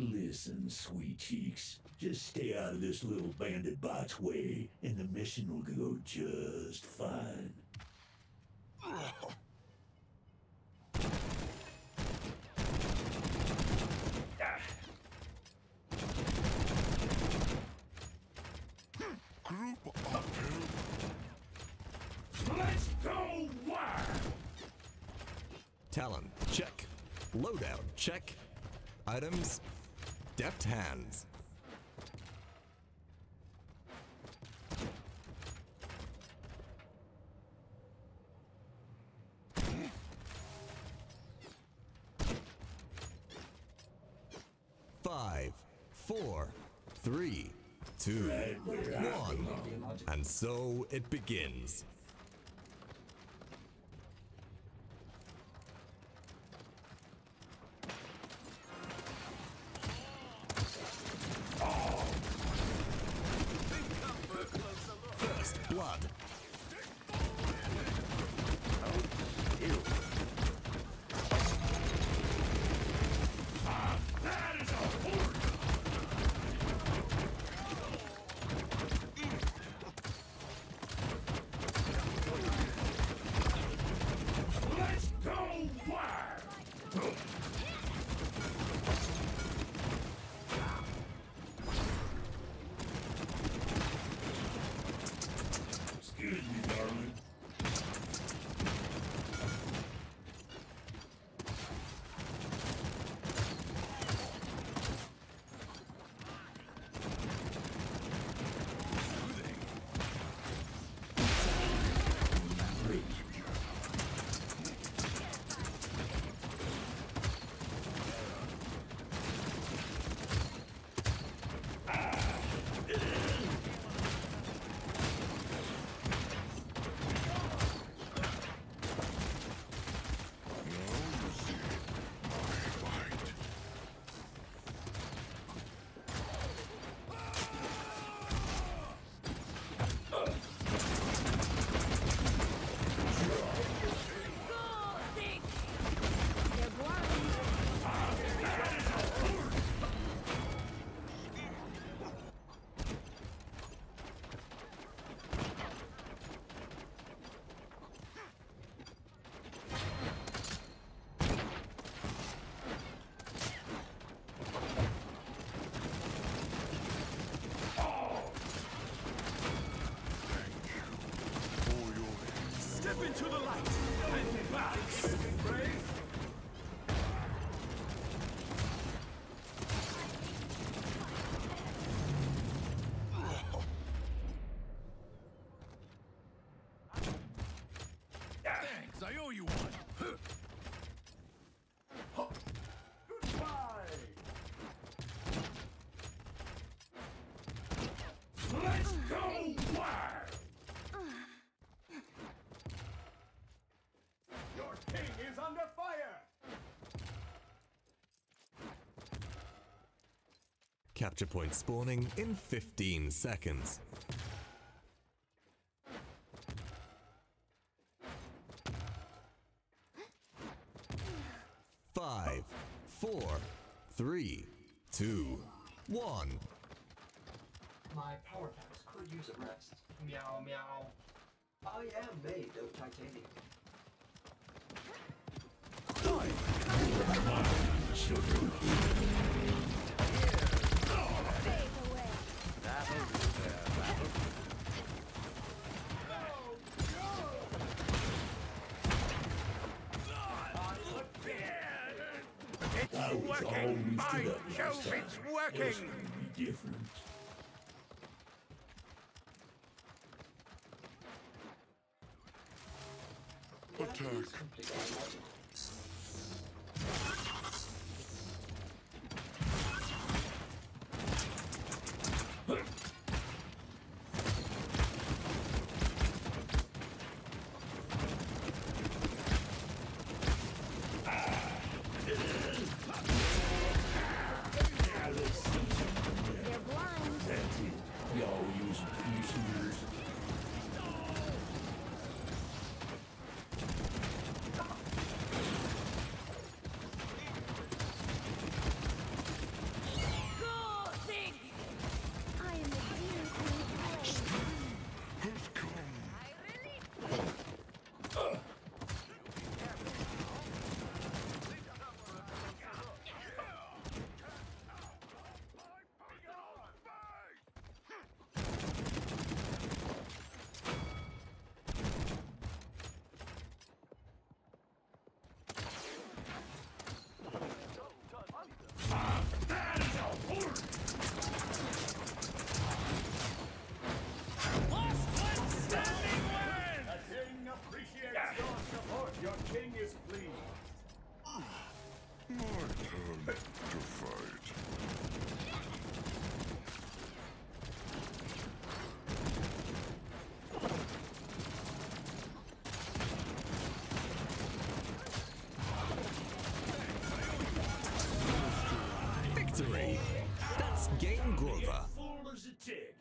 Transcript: Listen, sweet cheeks. Just stay out of this little bandit bot's way, and the mission will go just fine. Group up. Let's go wild! Talon, check. Loadout, check. Items, deft hands. Five, four, three, two, one, and so it begins. First blood. Excuse me, darling. Step into the light and back, brave. Thanks, I owe you one. Goodbye. Let's go wild. Your king is under fire! Capture point spawning in 15 seconds. Five, four, three, two, one. My power caps could use a rest. Meow, meow. I am made of titanium. It's working! By Jove, it's working! Different. Attack. Y'all use computers. Grover. You're full as a tick.